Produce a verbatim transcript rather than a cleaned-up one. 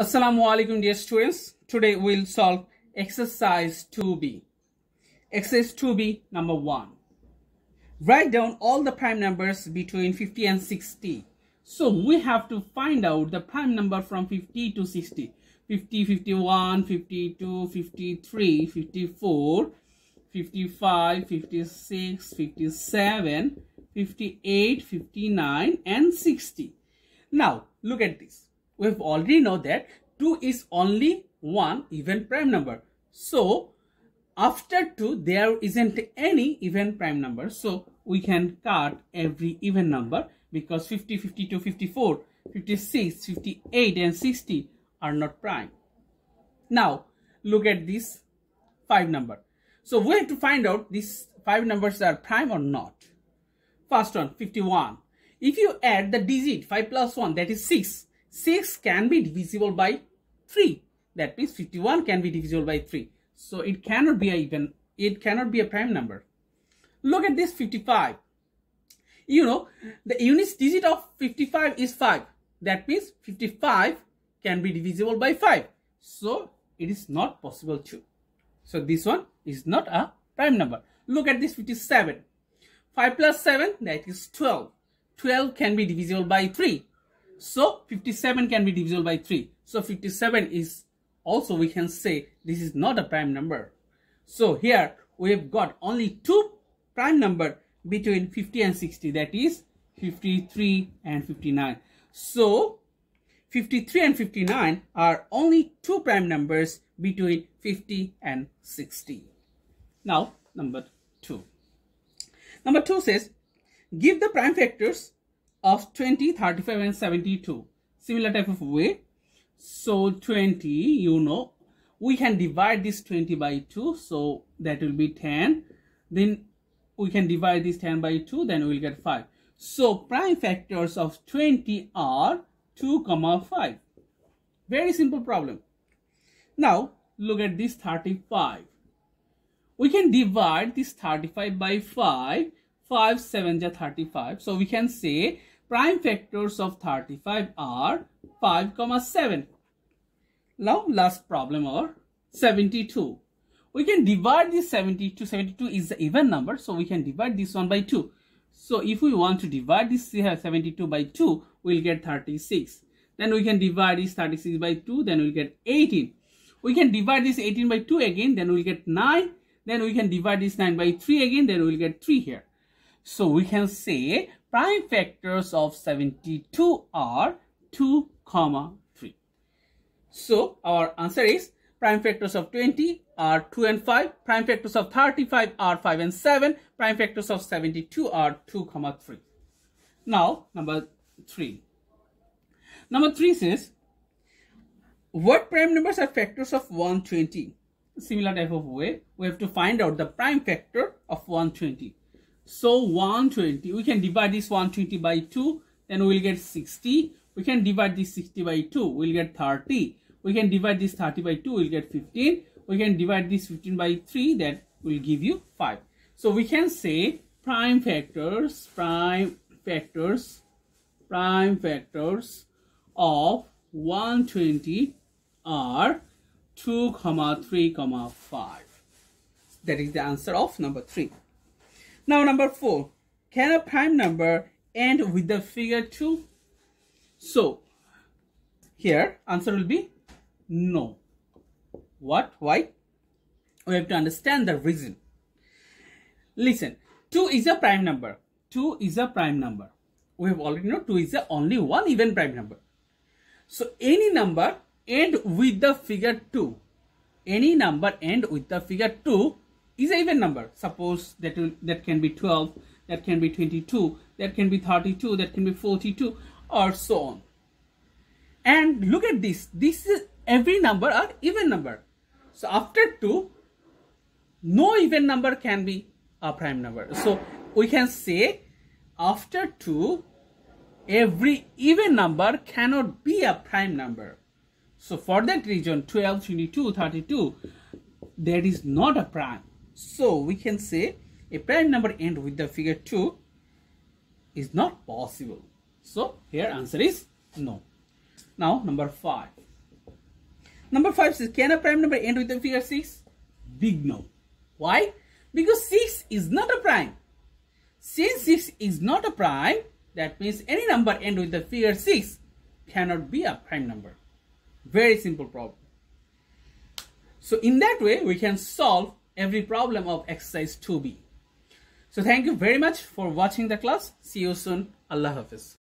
Assalamualaikum dear students. Today we'll solve exercise two B. Exercise two B number one. Write down all the prime numbers between fifty and sixty. So we have to find out the prime number from fifty to sixty. fifty, fifty-one, fifty-two, fifty-three, fifty-four, fifty-five, fifty-six, fifty-seven, fifty-eight, fifty-nine and sixty. Now look at this. We've already know that two is only one even prime number. So after two, there isn't any even prime number. So we can cut every even number because fifty, fifty-two, fifty-four, fifty-six, fifty-eight and sixty are not prime. Now look at this five number. So we have to find out these five numbers are prime or not. First one, fifty-one. If you add the digit five plus one, that is six. six can be divisible by three. That means fifty-one can be divisible by three. So it cannot be a even, it cannot be a prime number. Look at this fifty-five. You know, the unit digit of fifty-five is five. That means fifty-five can be divisible by five. So it is not possible to. So this one is not a prime number. Look at this fifty-seven. five plus seven, that is twelve. twelve can be divisible by three. So fifty-seven can be divisible by three. So fifty-seven is also, we can say this is not a prime number. So here we have got only two prime number between fifty and sixty, that is fifty-three and fifty-nine. So fifty-three and fifty-nine are only two prime numbers between fifty and sixty. Now number two. Number two says give the prime factors of twenty, thirty-five and seventy-two. Similar type of way. So twenty, you know, we can divide this twenty by two, so that will be ten. Then we can divide this ten by two, then we will get five. So prime factors of twenty are two comma five. Very simple problem. Now look at this thirty-five. We can divide this thirty-five by five. five sevens are thirty-five. So we can say prime factors of thirty-five are five comma seven. Now last problem, or seventy-two. We can divide this seventy-two. seventy-two is the even number, so we can divide this one by two. So if we want to divide this seventy-two by two, we'll get thirty-six. Then we can divide this thirty-six by two, then we'll get eighteen. We can divide this eighteen by two again, then we'll get nine. Then we can divide this nine by three again, then we'll get three here. So we can say prime factors of seventy-two are two comma three. So our answer is prime factors of twenty are two and five. Prime factors of thirty-five are five and seven. Prime factors of seventy-two are two comma three. Now number three. Number three says what prime numbers are factors of one hundred twenty? Similar type of way, we have to find out the prime factor of one hundred twenty. So one hundred twenty, we can divide this one hundred twenty by two, then we'll get sixty. We can divide this sixty by two, we'll get thirty. We can divide this thirty by two, we'll get fifteen. We can divide this fifteen by three, that will give you five. So we can say prime factors, prime factors, prime factors of one hundred twenty are two comma three comma five. That is the answer of number three. Now number four, can a prime number end with the figure two? So here answer will be no. What? Why? We have to understand the reason. Listen, two is a prime number. two is a prime number. We have already know two is the only one even prime number. So any number end with the figure two. Any number end with the figure two is an even number. Suppose that will, that can be twelve, that can be twenty-two, that can be thirty-two, that can be forty-two, or so on. And look at this. This is every number are even number. So after two, no even number can be a prime number. So we can say after two, every even number cannot be a prime number. So for that reason, twelve, twenty-two, thirty-two, that is not a prime. So we can say a prime number end with the figure two is not possible. So here answer is no. Now number five. Number five says, can a prime number end with a figure six? Big no. Why? Because six is not a prime. Since six is not a prime, that means any number end with the figure six cannot be a prime number. Very simple problem. So in that way, we can solve every problem of exercise two B. So thank you very much for watching the class. See you soon. Allah Hafiz.